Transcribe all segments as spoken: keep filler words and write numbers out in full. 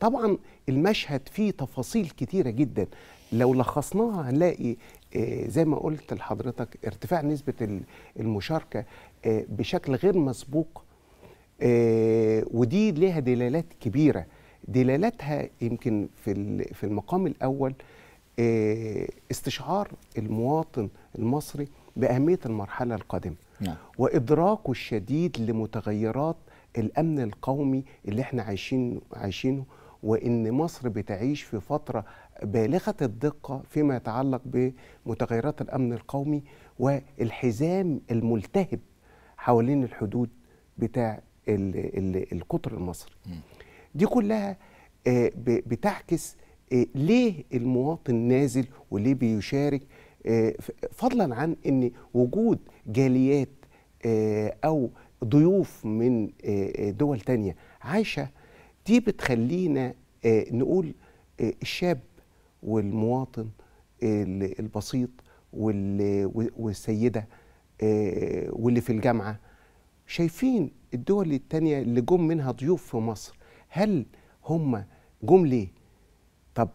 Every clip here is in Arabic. طبعا المشهد فيه تفاصيل كتيرة جدا، لو لخصناها هنلاقي زي ما قلت لحضرتك ارتفاع نسبة المشاركة بشكل غير مسبوق، ودي ليها دلالات كبيرة. دلالاتها يمكن في المقام الأول استشعار المواطن المصري بأهمية المرحلة القادمة وإدراكه الشديد لمتغيرات الأمن القومي اللي احنا عايشين عايشينه، وإن مصر بتعيش في فترة بالغة الدقة فيما يتعلق بمتغيرات الأمن القومي والحزام الملتهب حوالين الحدود بتاع القطر المصري. دي كلها بتعكس ليه المواطن نازل وليه بيشارك، فضلا عن ان وجود جاليات او ضيوف من دول تانية عايشة. دي بتخلينا نقول الشاب والمواطن البسيط والسيدة واللي في الجامعة شايفين الدول التانية اللي جم منها ضيوف في مصر، هل هم جم ليه؟ طب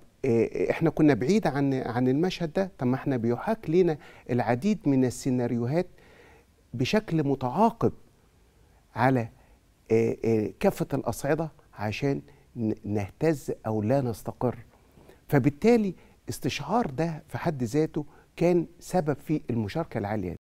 احنا كنا بعيد عن عن المشهد ده، طب ما احنا بيحاك لنا العديد من السيناريوهات بشكل متعاقب على كافة الأصعدة عشان نهتز أو لا نستقر. فبالتالي استشعار ده في حد ذاته كان سبب في المشاركة العالية.